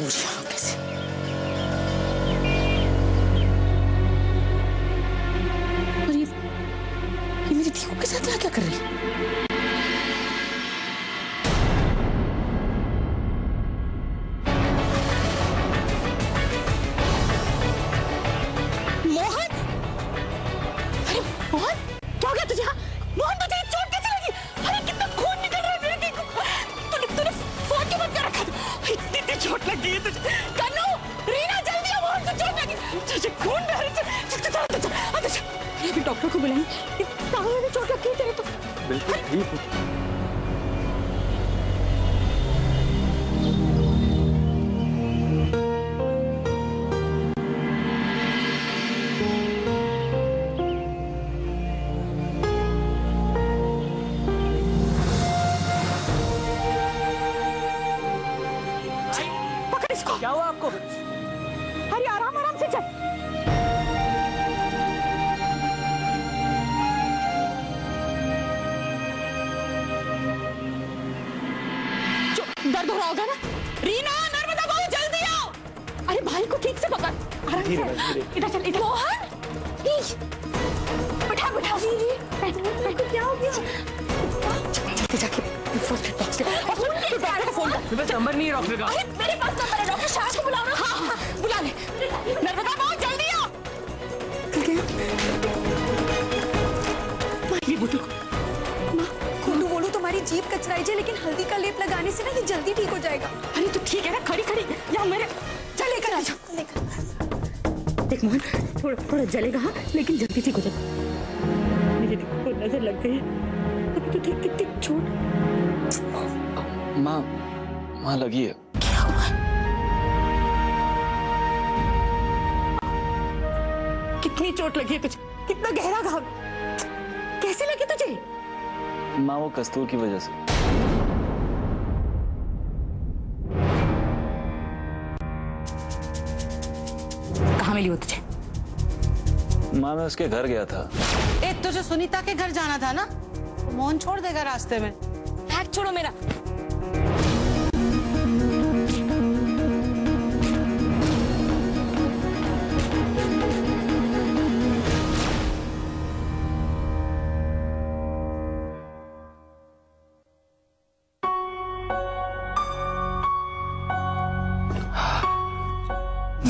दूर जाओ कैसे। और ये मेरी धीऊ के साथ यहाँ क्या कर रही है? मोहन, अरे मोहन क्या हो गया तुझे? मोहन तुझे चोट कैसे लगी? अरे कितना खून निकल रहा है मेरे धीऊ को। तूने फोन क्यों बंद कर रखा था? इतनी चोट लगी है तुझे। कन्नू, रीना जल्दी आओ, मोहन को चोट लगी। तुझे खून बह रहा है। चल अभी डॉक्टर को बुलाएं। ताऊ ने चोट लगी तेरे तो। बिल्कुल ठीक। क्या हुआ आपको? अरे आराम आराम से चल। दर्द हो रहा होगा ना? रीना नर्मदा बहू जल्दी आओ। अरे भाई को ठीक से पकड़। आराम से इधर चल। इधर मोहन बैठा बैठा क्या हो गया? जाके नंबर नहीं है डॉक्टर का। मेरे पास नंबर है, डॉक्टर शाह को बुलाओ ना। हाँ बुला ले। नर्मदा बहू जल्दी आओ। माँ कुंडू बोलो, तुम्हारी जीभ कचराई है लेकिन हल्दी का लेप लगाने से ना ये जल्दी ठीक हो जाएगा। अरे तू ठीक है ना? खड़ी खड़ी यहाँ मेरे चल लेकर आ जाओ। देख मोहन थोड़ा थोड़ा जलेगा हाँ, लेकिन जल्दी ठीक हो जाएगा। मेरे देखो नजर लग गई है तो ठीक ठीक ठीक छोड़। माँ माँ लगी है। क्या हुआ? कितनी चोट लगी है तुझे? कितना गहरा घाव? कैसे लगी तुझे? माँ वो कस्तूर की वजह से। कहाँ मिली वो तुझे? माँ मैं उसके घर गया था। ए तुझे सुनीता के घर जाना था ना? मोहन छोड़ देगा रास्ते में। हाथ छोड़ो मेरा।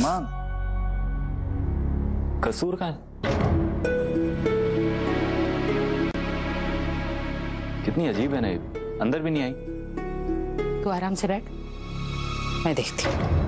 मां कसूर का कितनी अजीब है ना, अंदर भी नहीं आई। तू आराम से बैठ, मैं देखती हूँ।